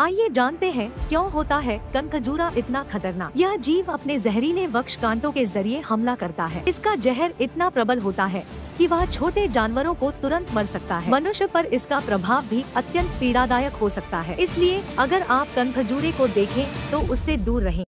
आइए जानते हैं क्यों होता है कनखजूरा इतना खतरनाक। यह जीव अपने जहरीले वक्ष कांटों के जरिए हमला करता है। इसका जहर इतना प्रबल होता है कि वह छोटे जानवरों को तुरंत मर सकता है। मनुष्य पर इसका प्रभाव भी अत्यंत पीड़ादायक हो सकता है, इसलिए अगर आप कनखजूरे को देखें तो उससे दूर रहें।